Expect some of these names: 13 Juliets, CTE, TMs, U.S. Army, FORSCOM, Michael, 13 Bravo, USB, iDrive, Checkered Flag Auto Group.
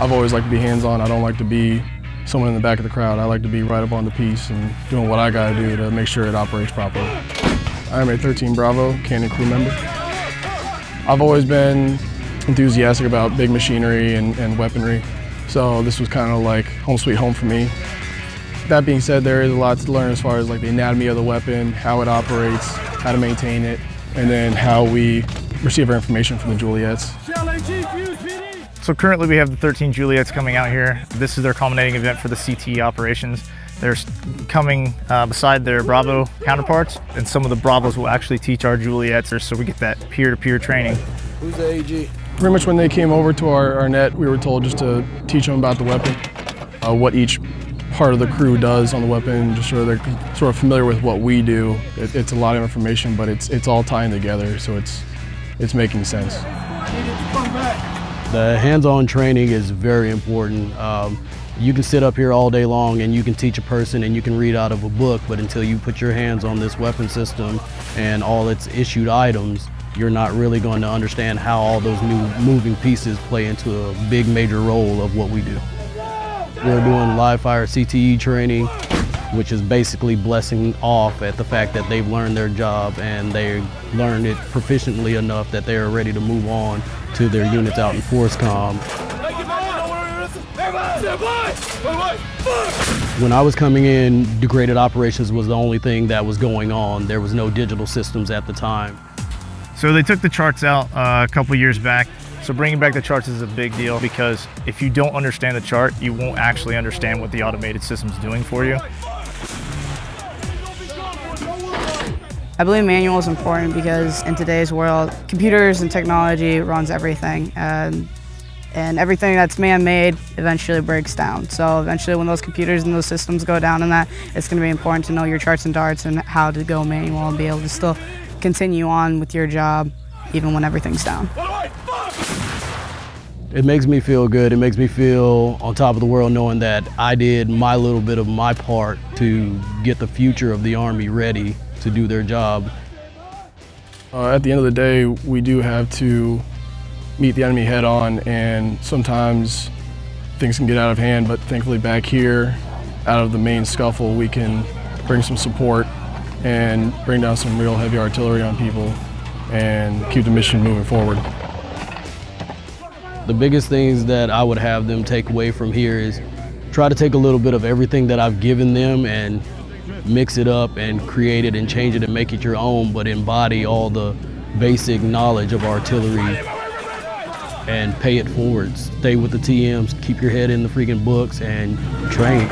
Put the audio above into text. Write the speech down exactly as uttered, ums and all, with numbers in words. I've always liked to be hands-on. I don't like to be someone in the back of the crowd. I like to be right up on the piece and doing what I gotta do to make sure it operates properly. I am a thirteen Bravo cannon crew member. I've always been enthusiastic about big machinery and, and weaponry, so this was kind of like home sweet home for me. That being said, there is a lot to learn as far as like the anatomy of the weapon, how it operates, how to maintain it, and then how we receive our information from the Juliets. So currently we have the thirteen Juliets coming out here. This is their culminating event for the C T E operations. They're coming uh, beside their Bravo counterparts, and some of the Bravos will actually teach our Juliets, so we get that peer-to-peer training. Who's the A G? Pretty much when they came over to our, our net, we were told just to teach them about the weapon, uh, what each part of the crew does on the weapon, just so they're sort of familiar with what we do. It, it's a lot of information, but it's, it's all tying together, so it's, it's making sense. The hands-on training is very important. Um, you can sit up here all day long and you can teach a person and you can read out of a book, but until you put your hands on this weapon system and all its issued items, you're not really going to understand how all those new moving pieces play into a big major role of what we do. We're doing live fire C T E training, which is basically blessing off at the fact that they've learned their job and they learned it proficiently enough that they're ready to move on to their units out in FORSCOM. When I was coming in, degraded operations was the only thing that was going on. There was no digital systems at the time. So they took the charts out uh, a couple years back. So bringing back the charts is a big deal, because if you don't understand the chart, you won't actually understand what the automated system's doing for you. I believe manual is important because in today's world, computers and technology runs everything. And, and everything that's man-made eventually breaks down. So eventually when those computers and those systems go down and that, it's gonna be important to know your charts and darts and how to go manual and be able to still continue on with your job even when everything's down. It makes me feel good. It makes me feel on top of the world knowing that I did my little bit of my part to get the future of the Army ready to do their job. Uh, at the end of the day, we do have to meet the enemy head on, and sometimes things can get out of hand, but thankfully back here, out of the main scuffle, we can bring some support and bring down some real heavy artillery on people and keep the mission moving forward. The biggest things that I would have them take away from here is try to take a little bit of everything that I've given them and mix it up and create it and change it and make it your own, but embody all the basic knowledge of artillery and pay it forward. Stay with the T Ms, keep your head in the freaking books, and train.